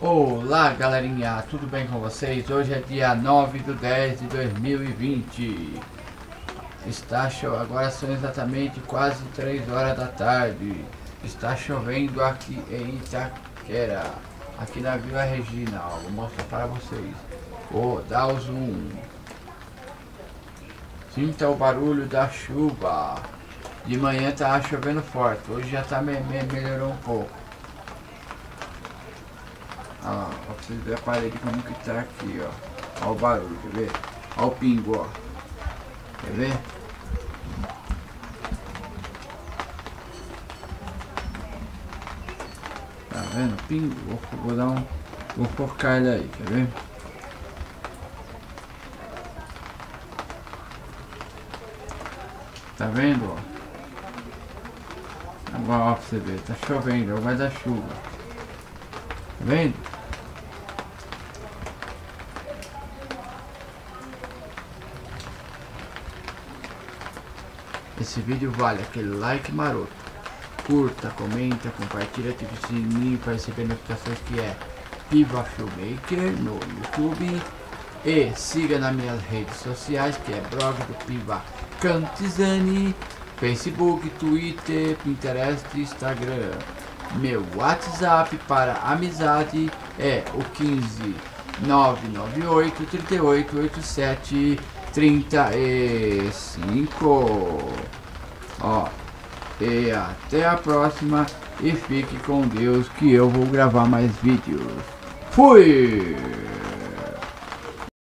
Olá galerinha, tudo bem com vocês? Hoje é dia 9/10/2020. Está chovendo, agora são exatamente quase 3 horas da tarde. Está chovendo aqui em Itaquera, aqui na Vila Regina. Ó, vou mostrar para vocês. Vou dar o zoom. Sinta o barulho da chuva. De manhã tá chovendo forte, hoje já tá melhorou um pouco. Ah, ó, pra vocês verem a parede como que tá aqui, ó. Ó o barulho, quer ver? Ó o pingo, ó. Quer ver? Tá vendo o pingo? Vou dar um... Vou focar ele aí, quer ver? Tá vendo, ó? Agora, ó, pra você ver, tá chovendo, ó, vai dar chuva. Tá vendo? Esse vídeo vale aquele like maroto. Curta, comenta, compartilha, ativa o sininho para receber notificações, que é Piva Filmmaker no YouTube. E siga nas minhas redes sociais, que é blog do Piva Cantizani, Facebook, Twitter, Pinterest e Instagram. Meu WhatsApp para amizade é o 15998 388735. Ó, e até a próxima e fique com Deus, que eu vou gravar mais vídeos. Fui!